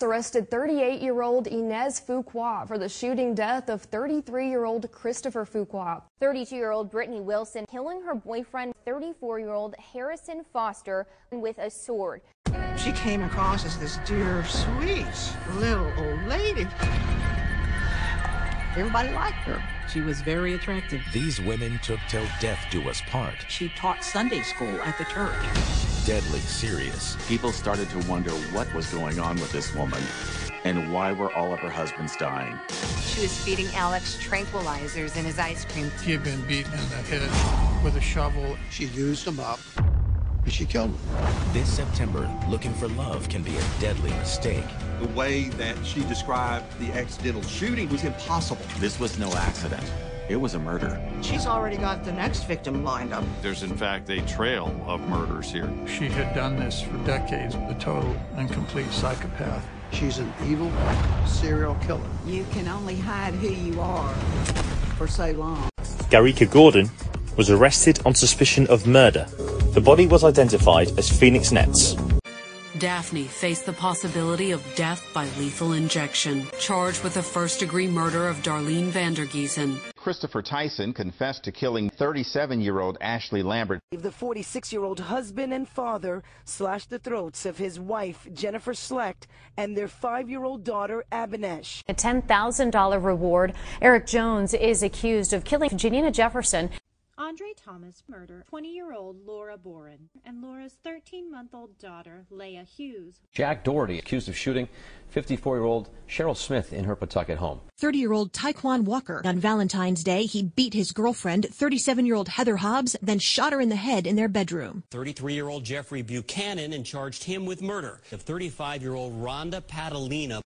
Arrested 38-year-old Inez Fuqua for the shooting death of 33-year-old Christopher Fuqua. 32-year-old Brittany Wilson killing her boyfriend, 34-year-old Harrison Foster, with a sword. She came across as this dear, sweet little old lady. Everybody liked her. She was very attractive. These women took till death do us part. She taught Sunday school at the church. Deadly serious. People started to wonder what was going on with this woman and why were all of her husbands dying. She was feeding Alex tranquilizers in his ice cream. He had been beaten in the head with a shovel. She used him up and she killed him. This September, looking for love can be a deadly mistake. The way that she described the accidental shooting was impossible. This was no accident. It was a murder. She's already got the next victim lined up. There's, in fact, a trail of murders here. She had done this for decades, a total and complete psychopath. She's an evil serial killer. You can only hide who you are for so long. Garricka Gordon was arrested on suspicion of murder. The body was identified as Phoenix Nets. Daphne faced the possibility of death by lethal injection, charged with the first-degree murder of Darlene Van Der Giesen. Christopher Tyson confessed to killing 37-year-old Ashley Lambert. The 46-year-old husband and father slashed the throats of his wife, Jennifer Slecht, and their 5-year-old daughter, Abenesh. A $10,000 reward. Eric Jones is accused of killing Janina Jefferson. Andre Thomas murdered 20-year-old Laura Boren and Laura's 13-month-old daughter, Leia Hughes. Jack Doherty accused of shooting 54-year-old Cheryl Smith in her Pawtucket home. 30-year-old Taekwan Walker. On Valentine's Day, he beat his girlfriend, 37-year-old Heather Hobbs, then shot her in the head in their bedroom. 33-year-old Jeffrey Buchanan and charged him with murder of 35-year-old Rhonda Padalina.